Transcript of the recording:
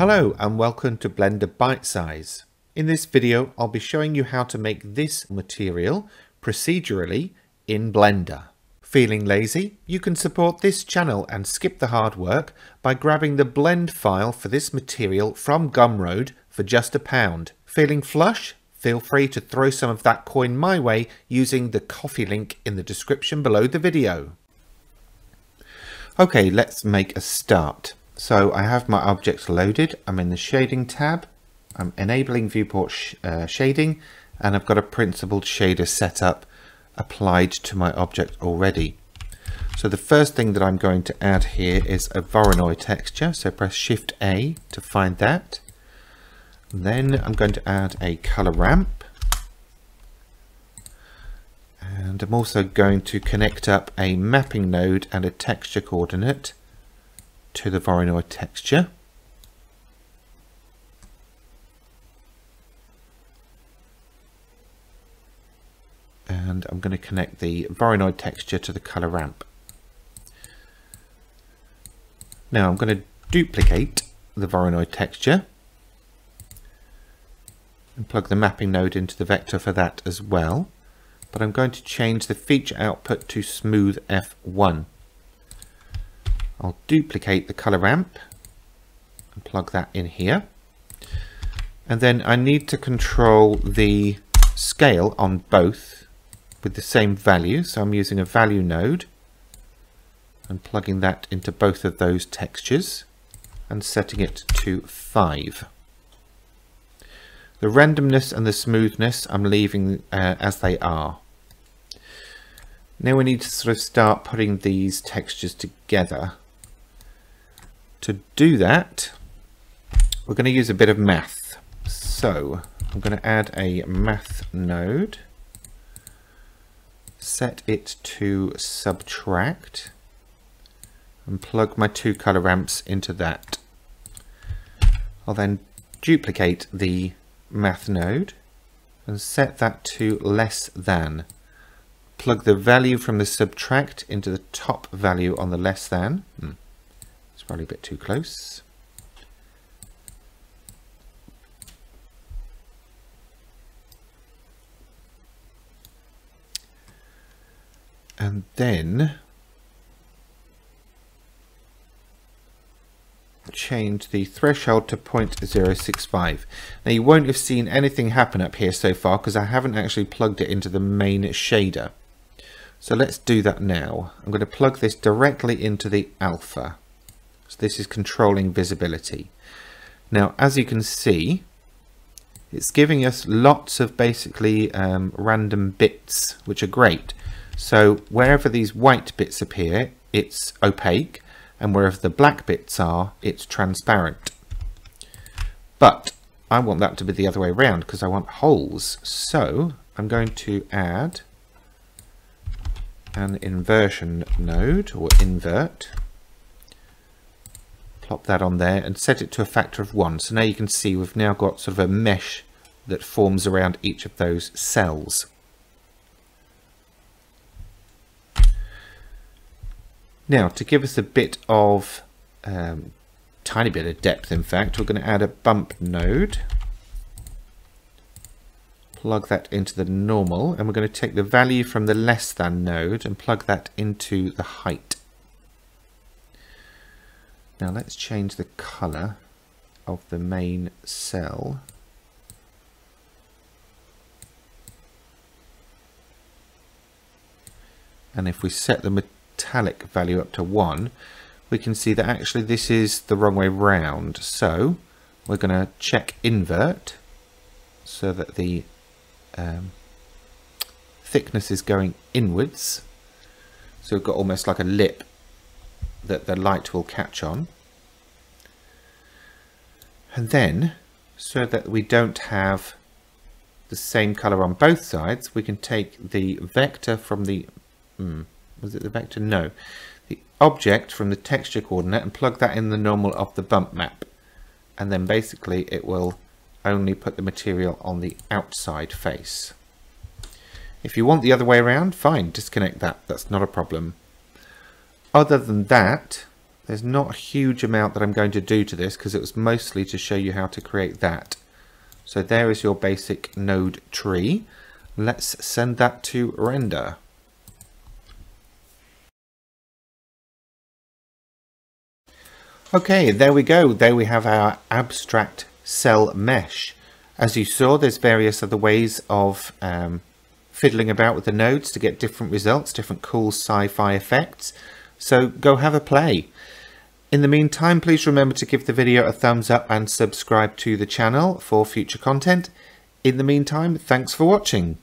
Hello and welcome to Blender Bite Size. In this video I'll be showing you how to make this material procedurally in Blender. Feeling lazy? You can support this channel and skip the hard work by grabbing the blend file for this material from Gumroad for just £1. Feeling flush? Feel free to throw some of that coin my way using the coffee link in the description below the video. Okay, let's make a start. So I have my objects loaded, I'm in the shading tab, I'm enabling viewport shading, and I've got a principled shader setup applied to my object already. So the first thing that I'm going to add here is a Voronoi texture, so press Shift A to find that. And then I'm going to add a color ramp, and I'm also going to connect up a mapping node and a texture coordinate to the Voronoi texture. And I'm going to connect the Voronoi texture to the color ramp. Now I'm going to duplicate the Voronoi texture and plug the mapping node into the vector for that as well. But I'm going to change the feature output to smooth F1. I'll duplicate the color ramp and plug that in here. And then I need to control the scale on both with the same value. So I'm using a value node and plugging that into both of those textures and setting it to 5. The randomness and the smoothness I'm leaving as they are. Now we need to sort of start putting these textures together. To do that, we're going to use a bit of math. So I'm going to add a math node, set it to subtract, and plug my two color ramps into that. I'll then duplicate the math node and set that to less than. Plug the value from the subtract into the top value on the less than. It's probably a bit too close. And then change the threshold to 0.065. Now you won't have seen anything happen up here so far because I haven't actually plugged it into the main shader. So let's do that now. I'm going to plug this directly into the alpha. So this is controlling visibility. Now, as you can see, it's giving us lots of basically random bits, which are great. So wherever these white bits appear, it's opaque, and wherever the black bits are, it's transparent. But I want that to be the other way around because I want holes. So I'm going to add an inversion node, or invert. Pop that on there and set it to a factor of 1. So now you can see we've now got sort of a mesh that forms around each of those cells. Now to give us a bit of, tiny bit of depth in fact, we're going to add a bump node. Plug that into the normal, and we're going to take the value from the less than node and plug that into the height. Now let's change the color of the main cell. And if we set the metallic value up to 1, we can see that actually this is the wrong way round. So we're going to check invert so that the thickness is going inwards. So we've got almost like a lip that the light will catch on. And then, so that we don't have the same color on both sides, we can take the vector from the the object from the texture coordinate and plug that in the normal of the bump map, and then basically it will only put the material on the outside face. If you want the other way around, fine, disconnect that, that's not a problem. Other than that, There's not a huge amount that I'm going to do to this because it was mostly to show you how to create that. So there is your basic node tree. Let's send that to render. Okay, there we go. There we have our abstract cell mesh. As you saw, there's various other ways of fiddling about with the nodes to get different results, different cool sci-fi effects. So go have a play. In the meantime, please remember to give the video a thumbs up and subscribe to the channel for future content. In the meantime, thanks for watching.